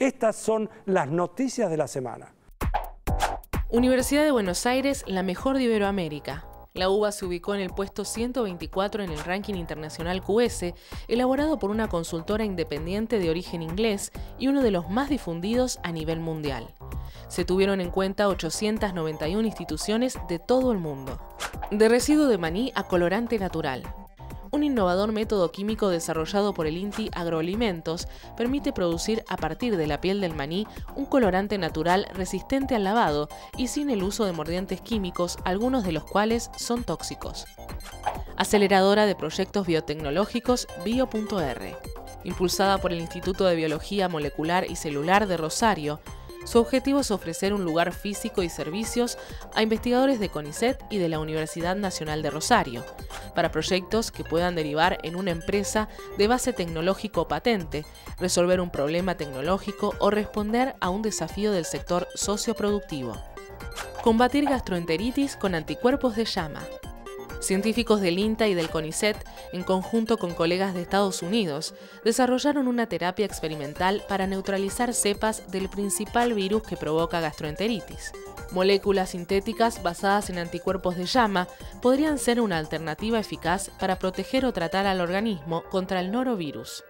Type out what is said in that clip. Estas son las noticias de la semana. Universidad de Buenos Aires, la mejor de Iberoamérica. La UBA se ubicó en el puesto 124 en el ranking internacional QS, elaborado por una consultora independiente de origen inglés y uno de los más difundidos a nivel mundial. Se tuvieron en cuenta 891 instituciones de todo el mundo. De residuo de maní a colorante natural. Un innovador método químico desarrollado por el INTI Agroalimentos permite producir a partir de la piel del maní un colorante natural resistente al lavado y sin el uso de mordientes químicos, algunos de los cuales son tóxicos. Aceleradora de proyectos biotecnológicos Bio.R. Impulsada por el Instituto de Biología Molecular y Celular de Rosario, su objetivo es ofrecer un lugar físico y servicios a investigadores de CONICET y de la Universidad Nacional de Rosario, para proyectos que puedan derivar en una empresa de base tecnológico patente, resolver un problema tecnológico o responder a un desafío del sector socioproductivo. Combatir gastroenteritis con anticuerpos de llama. Científicos del INTA y del CONICET, en conjunto con colegas de Estados Unidos, desarrollaron una terapia experimental para neutralizar cepas del principal virus que provoca gastroenteritis. Moléculas sintéticas basadas en anticuerpos de llama podrían ser una alternativa eficaz para proteger o tratar al organismo contra el norovirus.